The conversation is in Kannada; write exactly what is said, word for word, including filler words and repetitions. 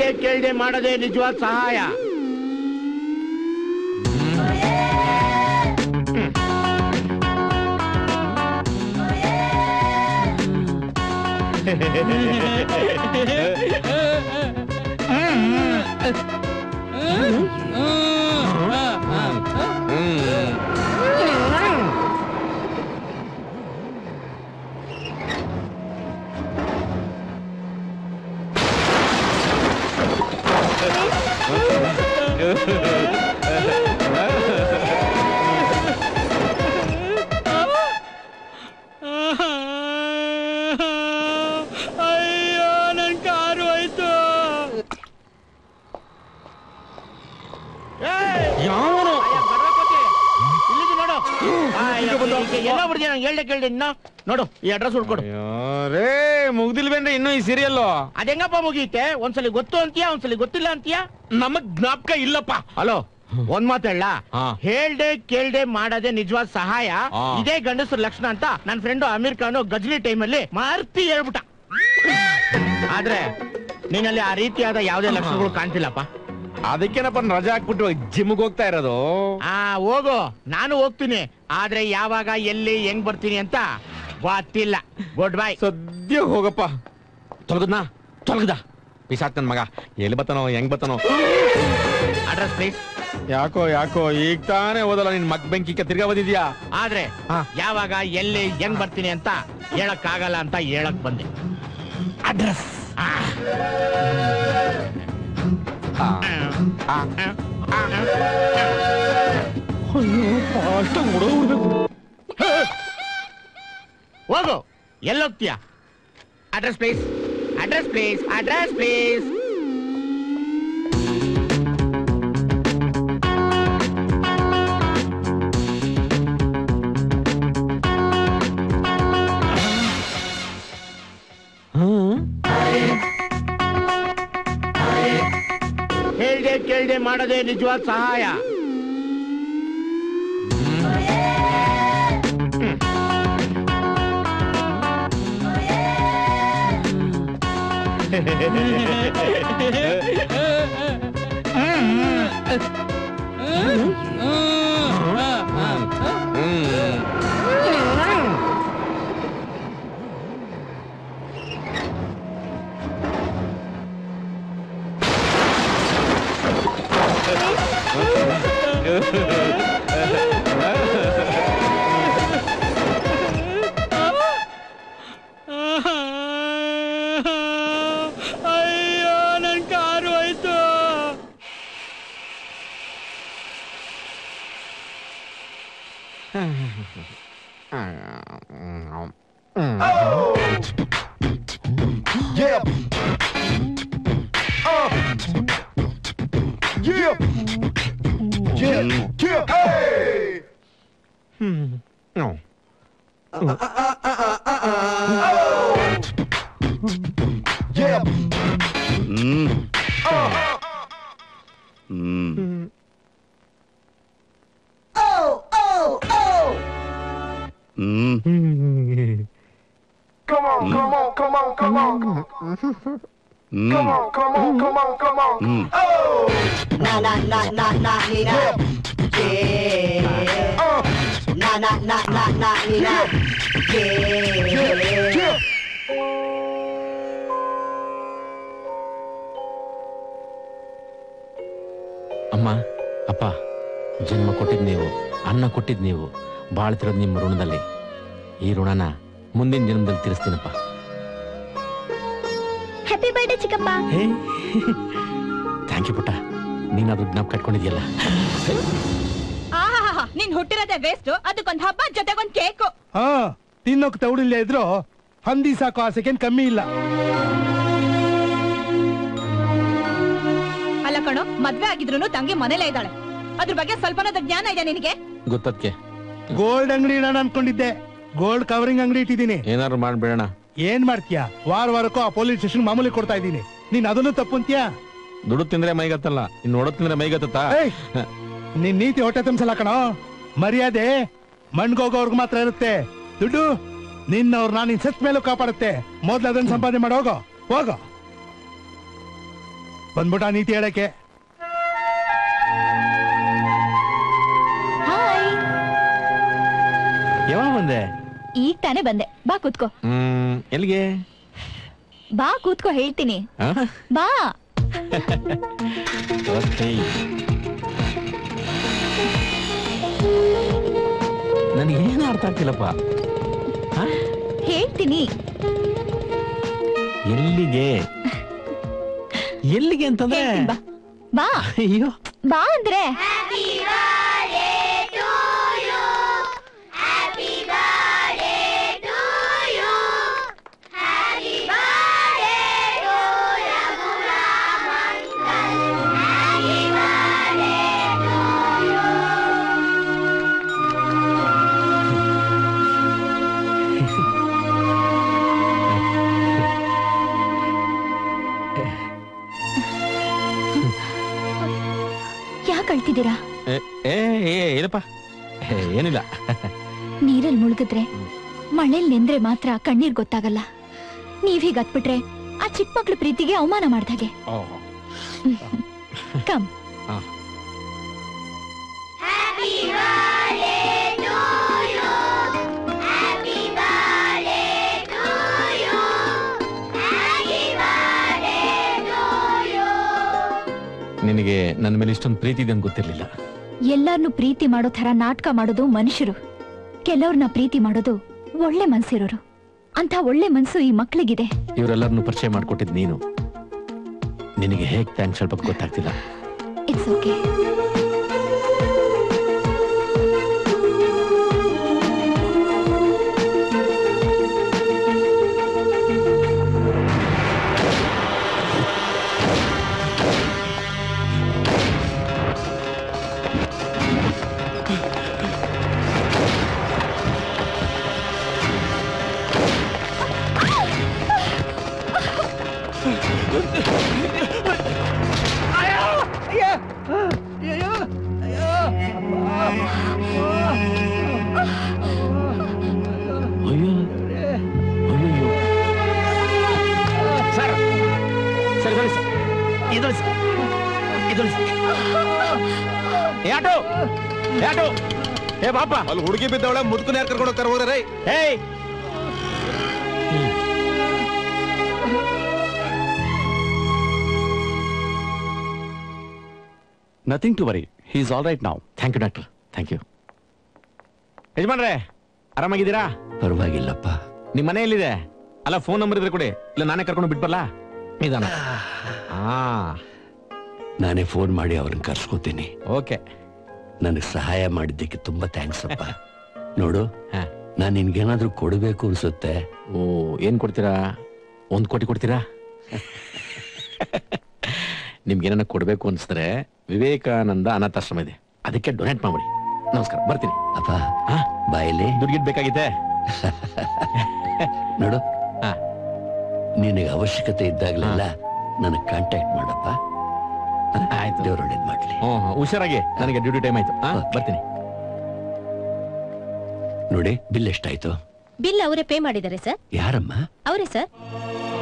ಕೇಳ್ದೆ ಕೇಳ್ದೆ ಮಾಡದೆ ನಿಜವಾದ ಸಹಾಯ. ನೋಡು ಈ ಅಡ್ರೆಸ್ ಹುಡ್ಕೊಡು. ರೇ ಮುಗ್ದಿಲ್ವೇನ್ರಿ ಇನ್ನು ಈ ಸೀರಿಯಲ್? ಅದ ಹೆಂಗಪ್ಪ ಮುಗಿಯುತ್ತೆ? ಒಂದ್ಸಲಿ ಗೊತ್ತು ಅಂತೀಯಾ, ಒಂದ್ಸಲಿ ಗೊತ್ತಿಲ್ಲ ಅಂತೀಯಾ? ನಮಗ್ ಜ್ಞಾಪಕ ಇಲ್ಲಪ್ಪ. ಹಲೋ, ಒಂದ್ ಮಾತು ಹೇಳ, ಹೇಳ್ದೆ ಕೇಳ್ದೆ ಮಾಡದೆ ನಿಜವಾದ ಸಹಾಯ ಇದೇ ಗಂಡಸರ ಲಕ್ಷಣ ಅಂತ ನನ್ನ ಫ್ರೆಂಡು ಅಮೀರ್ ಖಾನು ಗಜ್ಲಿ ಟೈಮಲ್ಲಿ ಮಾರ್ತಿ ಹೇಳ್ಬಿಟ್ಟ. ಆದ್ರೆ ನೀನಲ್ಲಿ ಆ ರೀತಿಯಾದ ಯಾವ್ದೇ ಲಕ್ಷಣಗಳು ಕಾಣ್ತಿಲ್ಲಪ್ಪ. ಅದಕ್ಕೇನಪ್ಪ ರಜಾ ಹಾಕ್ಬಿಟ್ಟು ಜಿಮ್ಗೆ ಹೋಗ್ತಾ ಇರೋದು? ಆ ಹೋಗೋ, ನಾನು ಹೋಗ್ತೀನಿ. ಆದ್ರೆ ಯಾವಾಗ ಎಲ್ಲಿ ಹೆಂಗ್ ಬರ್ತೀನಿ ಅಂತ ಗೊತ್ತಿಲ್ಲ. Good bye. ಸದ್ಯ ಹೋಗಪ್ಪ. ತೊಲಗದ್ನಾ ತೊಲಗದ ಪಿಸಾಕ್ ನನ್ ಮಗ. ಎಲ್ಲಿ ಬತ್ತಾನೋ ಹೆಂಗ್ ಬತ್ತಾನೋ. Address please. ಯಾಕೋ ಯಾಕೋ ಈಗ ತಾನೇ ಓದಲ್ಲ ನಿನ್ ಮಗ್ ಬೆಂಕಿ ತಿರ್ಗಾ ಬಂದಿದ್ಯಾ? ಆದ್ರೆ ಯಾವಾಗ ಎಲ್ಲಿ ಹೆಂಗ್ ಬರ್ತೀನಿ ಅಂತ ಹೇಳಕ್ ಆಗಲ್ಲ ಅಂತ ಹೇಳಕ್ ಬಂದೆ. ಅಡ್ರೆಸ್ ಹೋಗು. ಎಲ್ಲೋಗ್ತೀಯಾ? Address please, address please, address please. ಹೇಳ್ದೆ ಕೇಳ್ದೆ ಮಾಡದೆ ನಿಜವಾದ ಸಹಾಯ. ಅಮ್ಮ ಅಪ್ಪ, ಜನ್ಮ ಕೊಟ್ಟಿದ್ ನೀವು, ಅನ್ನ ಕೊಟ್ಟಿದ್ ನೀವು, ಬಾಳ್ತಿರೋದು ನಿಮ್ಮ ಋಣದಲ್ಲಿ. ಈ ಋಣನ ಮುಂದಿನ ಜನ್ಮದಲ್ಲಿ ತೀರಿಸ್ತೀನಪ್ಪ. ಹ್ಯಾಪಿ ಬರ್ತ್ಡೇ ಚಿಕ್ಕಪ್ಪ. ಥ್ಯಾಂಕ್ ಯು ಪುಟ್ಟ. ನೀನಾದ್ರೂ ಜ್ಞಾಪಕ ಕಟ್ಕೊಂಡಿದ್ಯಲ್ಲ. ನೀನ್ ಹುಟ್ಟಿರೋದೇ ವೇಸ್ಟ್, ಅದಕ್ಕೊಂದು ಹಬ್ಬ ಜೊತೆಗೊಂದು ಕೇಕು. ಹಾ, ತಿನ್ನೋಕ್ ತೌಡಿಲ್ಲ ಇದ್ರು ಹಂದಿ ಸಾಕು ಆಸೆಕೇನ್ ಕಮ್ಮಿ ಇಲ್ಲ. ಅಲ್ಲ ಕಣೋ, ಮದ್ವೆ ಆಗಿದ್ರು ತಂಗಿ ಮನೇಲೇ ಇದ್ದಾಳೆ. ಅದ್ರ ಬಗ್ಗೆ ಸ್ವಲ್ಪನಾದ ಜ್ಞಾನ ಇದೆ ನಿನಗೆ? ಗೊತ್ತಕ್ಕೆ ಗೋಲ್ಡ್ ಅಂಗಡಿ ಇಡೋಣ ಅನ್ಕೊಂಡಿದ್ದೆ. ಗೋಲ್ಡ್ ಕವರಿಂಗ್ ಅಂಗಡಿ ಇಟ್ಟಿದ್ದೀನಿ. ಏನಾದ್ರು ಮಾಡ್ಬೇಡಣ. ಏನ್ ಮಾಡ್ತೀಯಾ? ವಾರ ವಾರಕ್ಕೂ ಆ ಪೊಲೀಸ್ ಸ್ಟೇಷನ್ ಮಾಮೂಲಿ ಕೊಡ್ತಾ ಇದ್ದೀನಿ. ನೀನ್ ಅದನ್ನು ತಪ್ಪಂತೀಯ? ದುಡ್ಡು ತಿಂದ್ರೆ ಮೈಗತ್ತಲ್ಲ, ಇನ್ನು ನೋಡೋ ತಿಂದ್ರೆ ಮೈಗತ್ತ. ನಿನ್ ನೀತಿ ಹೊಟ್ಟೆ ತಂಬಿಸಲ್ಲ ಕಣೋ. ಮರ್ಯಾದೆ ಮಣ್ಗೋಗೋರ್ಗೆ ಮಾತ್ರ ಇರುತ್ತೆ. ದುಡ್ಡು ನಿನ್ನವ್ರು ನಾನು ಇನ್ ಸತ್ ಮೇಲೂ ಕಾಪಾಡುತ್ತೆ. ಮೊದ್ಲು ಅದನ್ನ ಸಂಪಾದನೆ ಮಾಡೋಗೋ ಹೋಗೋ. ಬಂದ್ಬಿಟ್ಟ ನೀತಿ ಹೇಳಕ್ಕೆ. ಯಾವಾಗ ಬಂದೆ? ಈಗ ತಾನೇ ಬಂದೆ. ಬಾ ಕೂತ್ಕೋ. ಹ್ಮ್, ಎಲ್ಲಿಗೆ? ಬಾ ಕೂತ್ಕೋ ಹೇಳ್ತೀನಿ. ಬಾ. ನನಗೆ ಏನು ಅರ್ಥ ಆಗ್ತಿಲ್ಲಪ್ಪ. ಹೇಳ್ತೀನಿ. ಎಲ್ಲಿಗೆ ಎಲ್ಲಿಗೆ ಅಂತಂದ್ರೆ ಬಾ. ಅಯ್ಯೋ ಬಾ ಅಂದ್ರೆ ಏನಿಲ್ಲ. ನೀರಲ್ಲಿ ಮುಳುಗಿದ್ರೆ ಮಳೇಲಿ ನೆಂದ್ರೆ ಮಾತ್ರ ಕಣ್ಣೀರ್ ಗೊತ್ತಾಗಲ್ಲ. ನೀವ್ ಹೀಗ ಹತ್ಬಿಟ್ರೆ ಆ ಚಿಕ್ಕ ಮಕ್ಳು ಪ್ರೀತಿಗೆ ಅವಮಾನ ಮಾಡ್ದಾಗೆ. ಕಮ್ ನಿನಗೆ ನನ್ನ ಮೇಲೆ ಇಷ್ಟೊಂದು ಪ್ರೀತಿ ಇದೆ ಅಂತ ಗೊತ್ತಿರ್ಲಿಲ್ಲ. ಎಲ್ಲಾರನ್ನು ಪ್ರೀತಿ ಮಾಡೋ ತರ ನಾಟಕ ಮಾಡೋದು ಮನುಷ್ಯರು. ಕೆಲವ್ರನ್ನ ಪ್ರೀತಿ ಮಾಡೋದು ಒಳ್ಳೆ ಮನ್ಸಿರೋರು. ಅಂತ ಒಳ್ಳೆ ಮನ್ಸು ಈ ಮಕ್ಕಳಿಗಿದೆ. ಇವರೆಲ್ಲರನ್ನು ಪರಿಚಯ ಮಾಡ್ಕೊಟ್ಟಿದ್ ನೀನು. ನಿನಗೆ ಹೇಗ್ ಥ್ಯಾಂಕ್ಸ್ ಹೇಳ್ಬೇಕು ಗೊತ್ತಾಗ್ತಿಲ್ಲ. It's okay. ಅಲ್ಲಿ ಹುಡುಗಿ ಬಿದ್ದವಳೆ ಮುದುಕನ ಯಾರು ಕರ್ಕೊಂಡು ಹೋಗ್ತಾರೆ ಹೋದ್ರೆ? ಏಯ್ nothing to worry, he is all right now. Thank you doctor. Thank you. ಯಜಮಾನ್ರೆ ಆರಾಮಾಗಿದ್ದೀರಾ? ಪರವಾಗಿಲ್ಲಪ್ಪ. ನಿಮ್ಮ ಮನೆ ಎಲ್ಲಿದೆ? ಅಲ್ಲ ಫೋನ್ ನಂಬರ್ ಇದ್ರೆ ಕೊಡಿ, ಇಲ್ಲ ನಾನೇ ಕರ್ಕೊಂಡು ಬಿಟ್ಬರಲ್ಲ. ನಿಧಾನ. ಹಾ, ನಾನೇ ಫೋನ್ ಮಾಡಿ ಅವ್ರನ್ನ ಕರ್ಸ್ಕೊತೀನಿ. ಓಕೆ. ನನಗೆ ಸಹಾಯ ಮಾಡಿದ್ದಕ್ಕೆ ತುಂಬಾ ಥ್ಯಾಂಕ್ಸ್ ಅಪ್ಪ. ನೋಡು, ನಾನು ನಿನ್ಗೇನಾದ್ರೂ ಕೊಡಬೇಕು ಅನ್ಸುತ್ತೆ. ಓ, ಏನ್ ಕೊಡ್ತೀರಾ? ಒಂದ್ ಕೋಟಿ ಕೊಡ್ತೀರಾ? ನಿಮ್ಗೇನ ಕೊಡಬೇಕು ಅನ್ಸಿದ್ರೆ ವಿವೇಕಾನಂದ ಅನಾಥಾಶ್ರಮ ಇದೆ, ಅದಕ್ಕೆ ಡೊನೇಟ್ ಮಾಡ್ಬಿಡಿ. ನಮಸ್ಕಾರ, ಬರ್ತೀನಿ ಅಪ್ಪ. ಬಾಯಲ್ಲಿ ದುಡ್ಗಿಡ್ ಬೇಕಾಗಿದೆ ನೋಡು. ನಿನಗೆ ಅವಶ್ಯಕತೆ ಇದ್ದಾಗಲೆಲ್ಲ ನನಗೆ ಕಾಂಟ್ಯಾಕ್ಟ್ ಮಾಡಪ್ಪ. ಆಯ್ತು, ದೇವ್ರು ಒಳ್ಳೇದು ಮಾಡಲಿ. ಹುಷಾರಾಗಿ, ನನಗೆ ಡ್ಯೂಟಿ ಟೈಮ್ ಆಯ್ತು, ಬರ್ತೀನಿ. ನೋಡಿ, ಬಿಲ್ ಎಷ್ಟಾಯ್ತು? ಬಿಲ್ ಅವರೇ ಪೇ ಮಾಡಿದ್ದಾರೆ ಸರ್. ಯಾರಮ್ಮ? ಅವರೇ ಸರ್.